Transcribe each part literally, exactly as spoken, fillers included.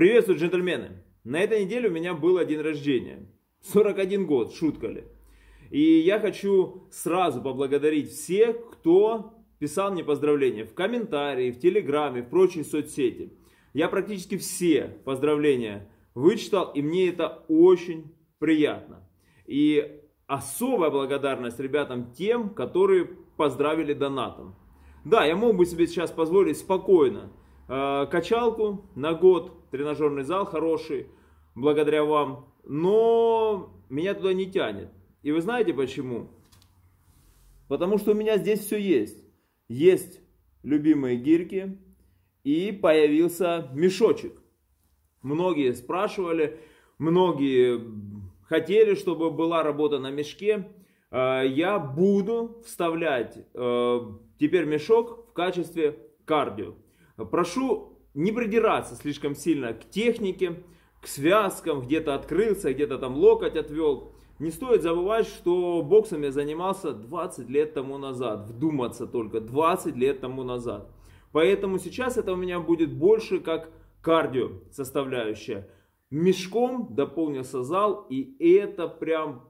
Приветствую, джентльмены! На этой неделе у меня был день рождения. сорок один год, шутка ли? И я хочу сразу поблагодарить всех, кто писал мне поздравления в комментарии, в телеграме, в прочей соцсети. Я практически все поздравления вычитал, и мне это очень приятно. И особая благодарность ребятам тем, которые поздравили донатом. Да, я мог бы себе сейчас позволить спокойно э, качалку на год, тренажерный зал хороший, благодаря вам, но меня туда не тянет. И вы знаете почему? Потому что у меня здесь все есть. Есть любимые гирьки и появился мешочек. Многие спрашивали, многие хотели, чтобы была работа на мешке. Я буду вставлять теперь мешок в качестве кардио. Прошу не придираться слишком сильно к технике, к связкам, где-то открылся, где-то там локоть отвел. Не стоит забывать, что боксом я занимался двадцать лет тому назад. Вдуматься только, двадцать лет тому назад. Поэтому сейчас это у меня будет больше как кардио составляющая. Мешком дополнился зал, и это прям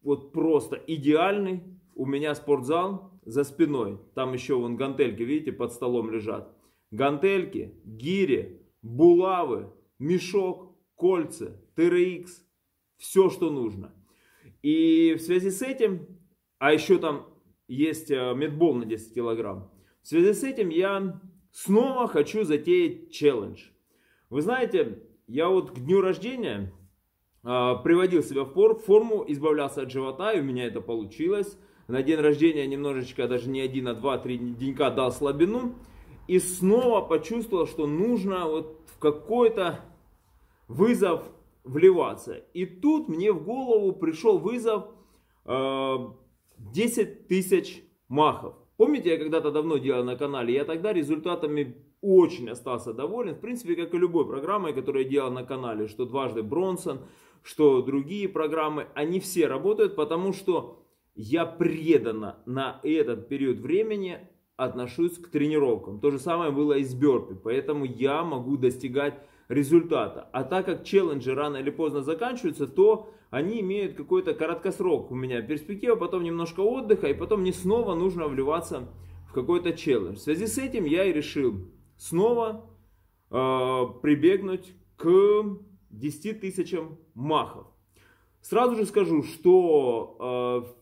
вот просто идеальный у меня спортзал за спиной. Там еще вон гантельки, видите, под столом лежат. Гантельки, гири, булавы, мешок, кольца, тэ эр икс, все, что нужно. И в связи с этим, а еще там есть медбол на десять килограмм, в связи с этим я снова хочу затеять челлендж. Вы знаете, я вот к дню рождения э, приводил себя в форму, избавлялся от живота, и у меня это получилось. На день рождения немножечко, даже не один, а два-три денька дал слабину. И снова почувствовал, что нужно вот в какой-то вызов вливаться. И тут мне в голову пришел вызов э, десять тысяч махов. Помните, я когда-то давно делал на канале, я тогда результатами очень остался доволен. В принципе, как и любой программой, которую я делал на канале, что дважды Бронсон, что другие программы, они все работают, потому что я преданно на этот период времени отношусь к тренировкам. То же самое было и с бёрпи, поэтому я могу достигать результата. А так как челленджи рано или поздно заканчиваются, то они имеют какой-то короткосрок у меня перспектива, потом немножко отдыха, и потом мне снова нужно вливаться в какой-то челлендж. В связи с этим я и решил снова э, прибегнуть к десяти тысячам махов. Сразу же скажу, что э,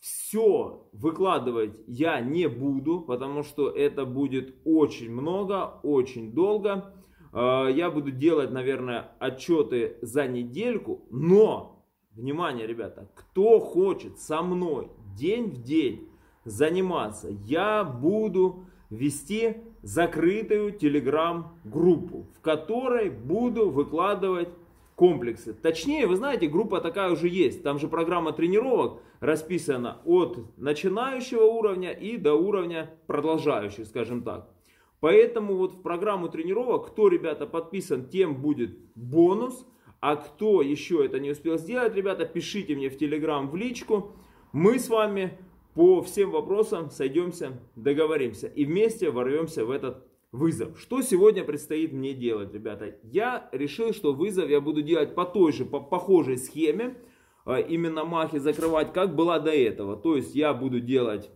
все выкладывать я не буду, потому что это будет очень много, очень долго. Я буду делать, наверное, отчеты за недельку, но, внимание, ребята, кто хочет со мной день в день заниматься, я буду вести закрытую телеграм-группу, в которой буду выкладывать комплексы. Точнее, вы знаете, группа такая уже есть, там же программа тренировок расписана от начинающего уровня и до уровня продолжающих, скажем так. Поэтому вот в программу тренировок, кто, ребята, подписан, тем будет бонус. А кто еще это не успел сделать, ребята, пишите мне в Телеграм в личку. Мы с вами по всем вопросам сойдемся, договоримся и вместе ворвемся в этот вызов. Что сегодня предстоит мне делать, ребята? Я решил, что вызов я буду делать по той же, по похожей схеме, именно махи закрывать, как была до этого. То есть я буду делать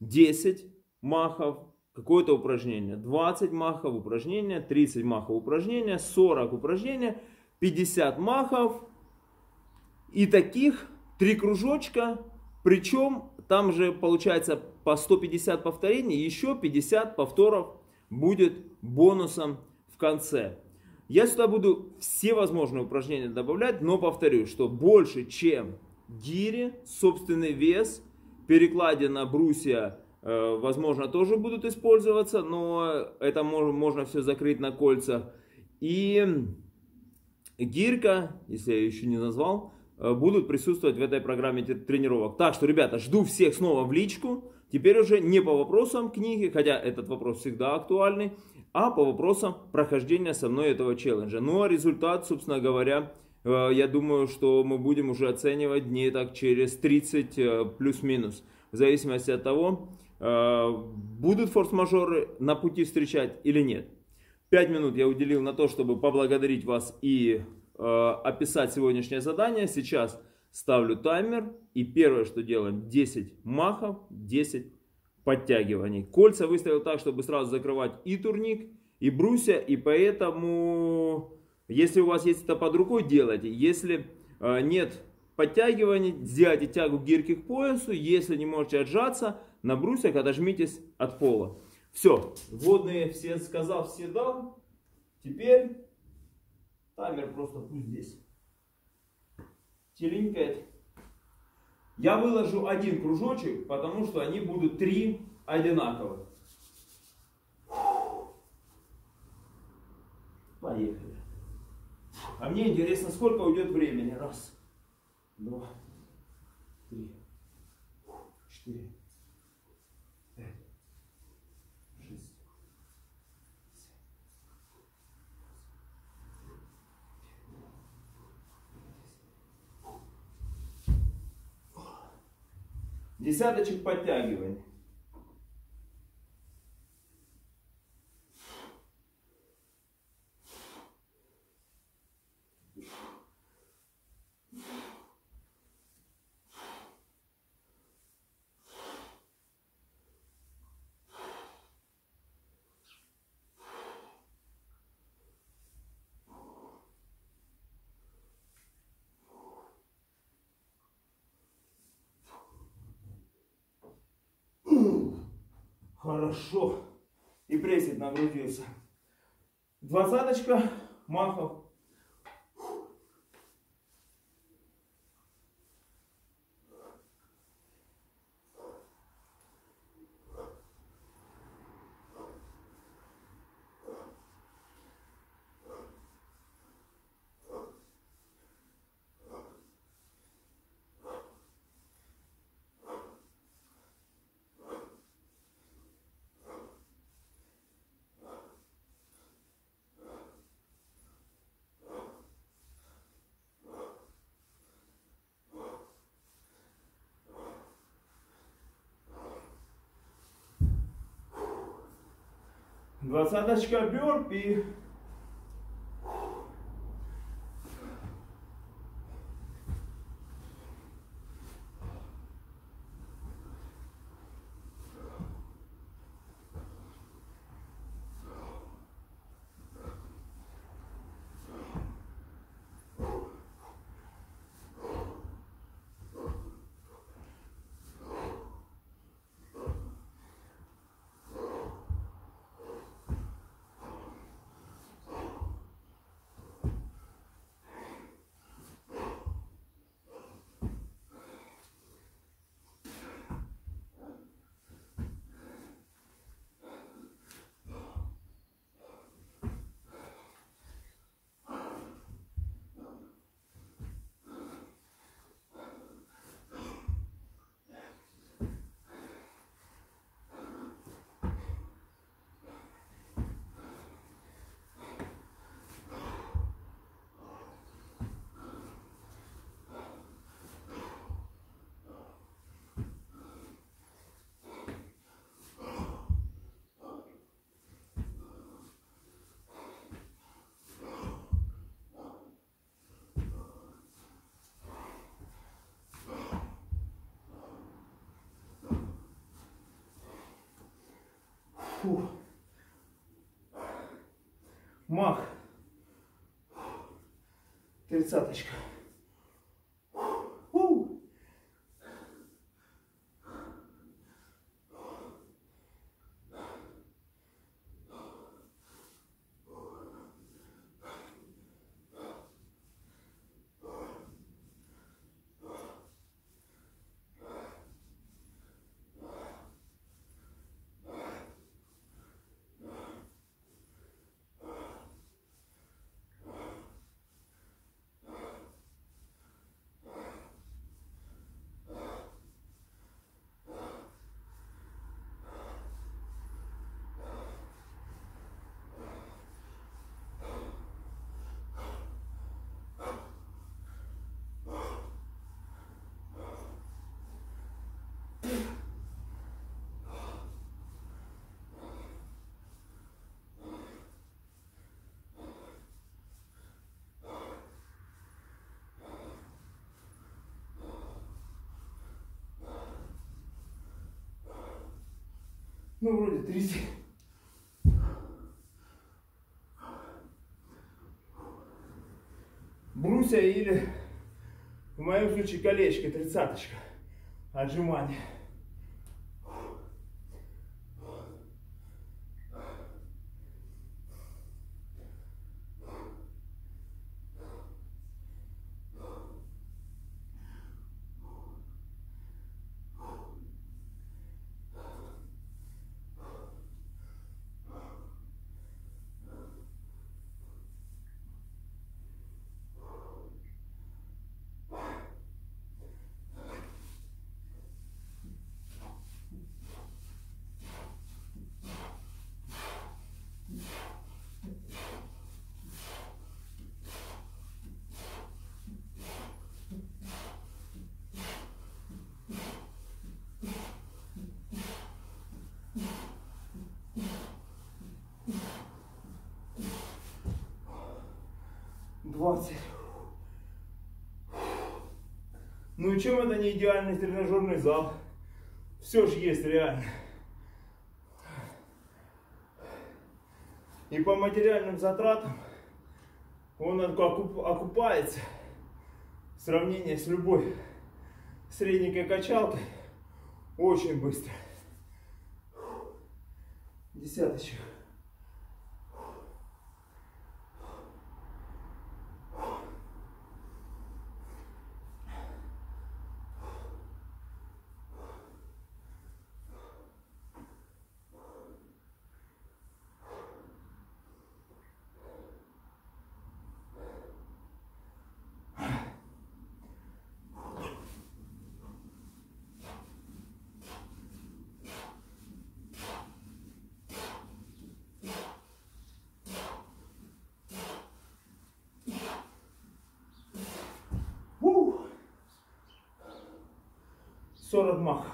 десять махов. Какое-то упражнение, двадцать махов упражнения, тридцать махов упражнения, сорок упражнения, пятьдесят махов и таких три кружочка, причем там же получается по сто пятьдесят повторений, еще пятьдесят повторов будет бонусом в конце. Я сюда буду все возможные упражнения добавлять, но повторю, что больше чем гири, собственный вес, перекладина, брусья, возможно, тоже будут использоваться, но это можно все закрыть на кольцах. И гирька, если я ее еще не назвал, будут присутствовать в этой программе тренировок. Так что, ребята, жду всех снова в личку. Теперь уже не по вопросам книги, хотя этот вопрос всегда актуальный, а по вопросам прохождения со мной этого челленджа. Ну а результат, собственно говоря, я думаю, что мы будем уже оценивать дней так через тридцать плюс-минус. В зависимости от того, будут форс-мажоры на пути встречать или нет. Пять минут я уделил на то, чтобы поблагодарить вас и э, описать сегодняшнее задание. Сейчас ставлю таймер и первое, что делаем, десять махов, десять подтягиваний. Кольца выставил так, чтобы сразу закрывать и турник, и брусья, и поэтому, если у вас есть это под рукой, делайте. Если э, нет подтягиваний, сделайте тягу гирьки к поясу. Если не можете отжаться, на брусьях отожмитесь от пола. Все, вводные все сказал, все дал. Теперь таймер просто пусть здесь теленькает. Я выложу один кружочек, потому что они будут три одинаковых. Поехали. А мне интересно, сколько уйдет времени. Раз, два, три, четыре. Десяточек подтягиваний. Хорошо. И прессик нагрузился. Двадцаточка махов. Двадцаточка бёрпи. Фу. Мах. Тридцаточка. Фу. Коля, тряси. Бруся или, в моем случае, колечко, тридцаточка, отжимание. двадцать. Ну и чем это не идеальный тренажерный зал? Все же есть реально. И по материальным затратам он окупается в сравнении с любой средненькой качалкой очень быстро. Десяточек. сорок Махов.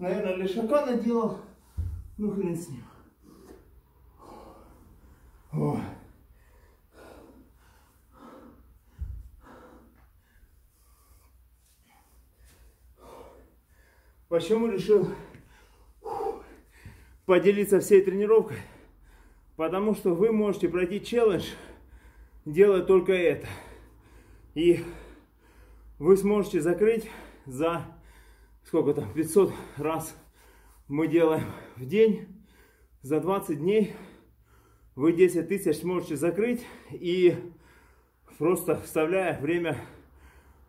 Наверное, лишака наделал, ну хрен с ним. О. Почему решил поделиться всей тренировкой? Потому что вы можете пройти челлендж, делая только это. И вы сможете закрыть за... сколько там, пятьсот раз мы делаем в день, за двадцать дней вы десять тысяч сможете закрыть, и просто вставляя время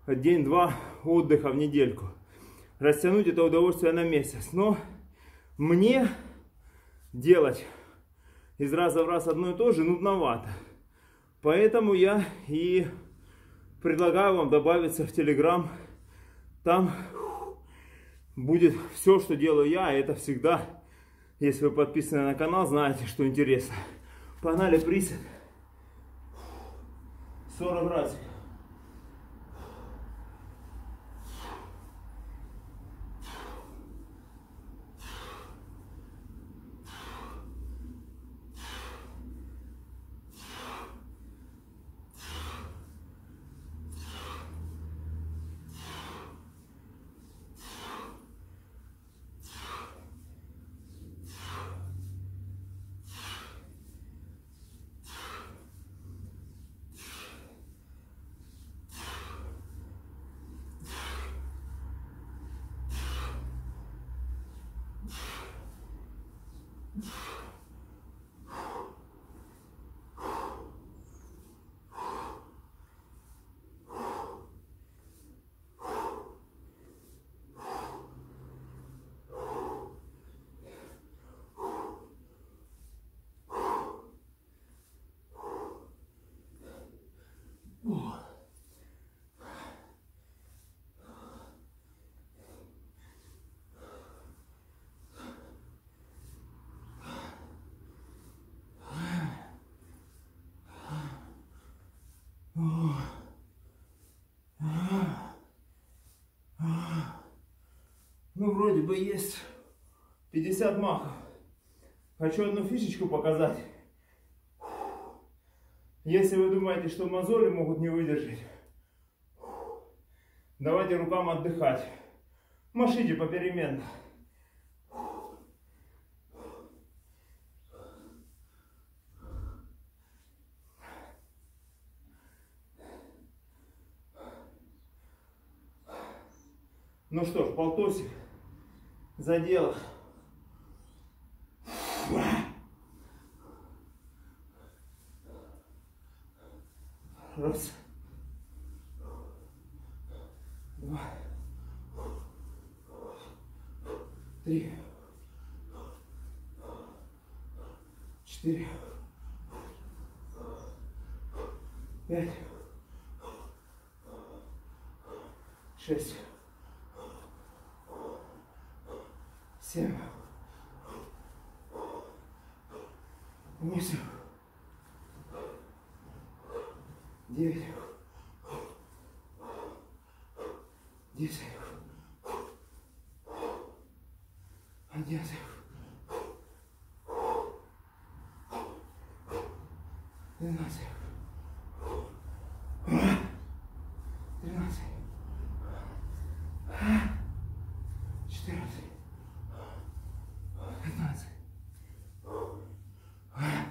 день-два отдыха в недельку, растянуть это удовольствие на месяц. Но мне делать из раза в раз одно и то же нудновато, поэтому я и предлагаю вам добавиться в Telegram, там будет все, что делаю я, это всегда, если вы подписаны на канал, знаете, что интересно. Погнали, присед. сорок раз. кругу вроде бы есть пятьдесят махов. Хочу одну фишечку показать. Если вы думаете, что мозоли могут не выдержать, давайте рукам отдыхать. Машите попеременно. Ну что ж, полтосик за дело. Раз. Два. Три. Четыре. Пять. Шесть. Семь. Восемь. Девять. Десять. Одиннадцать. Двенадцать. Тринадцать. Четырнадцать. Пятнадцать. Двадцать.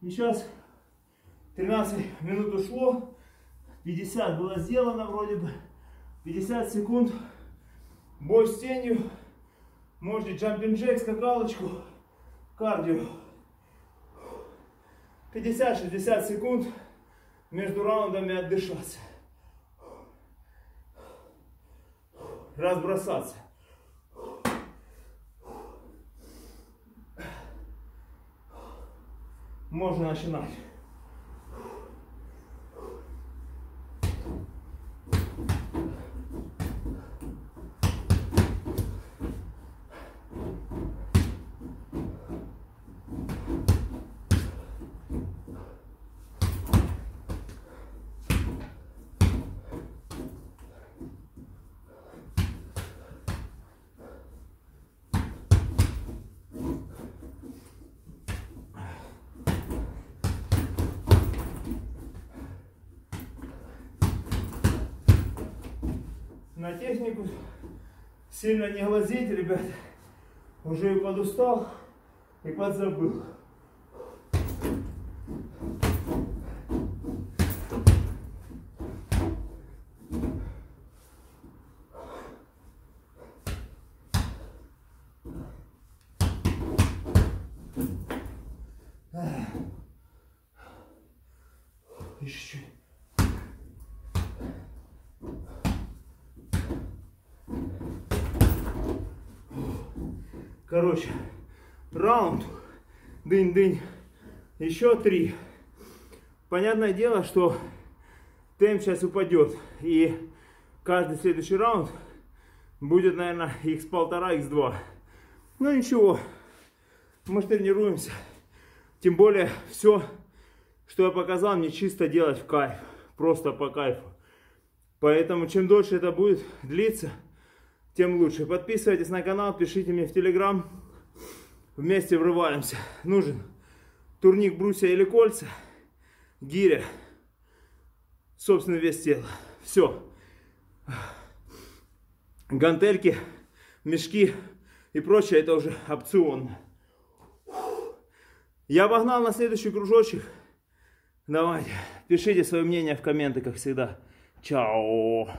Сейчас тринадцать минут ушло, пятьдесят было сделано вроде бы. пятьдесят секунд, бой с тенью, можете джампинг-джек, скакалочку, кардио. пятьдесят-шестьдесят секунд между раундами отдышаться. Разбросаться. Можно начинать. На технику сильно не глазеть, ребят, уже и подустал, и подзабыл. Еще чуть-чуть. Короче, раунд, дынь-дынь, еще три. Понятное дело, что темп сейчас упадет. И каждый следующий раунд будет, наверное, икс один пять, икс два. Но ничего, мы же тренируемся. Тем более, все, что я показал, мне чисто делать в кайф. Просто по кайфу. Поэтому, чем дольше это будет длиться, тем лучше. Подписывайтесь на канал, пишите мне в Телеграм. Вместе врываемся. Нужен турник, брусья или кольца, гиря, собственный вес тела. Все. Гантельки, мешки и прочее, это уже опционно. Я обогнал на следующий кружочек. Давайте, пишите свое мнение в комменты, как всегда. Чао.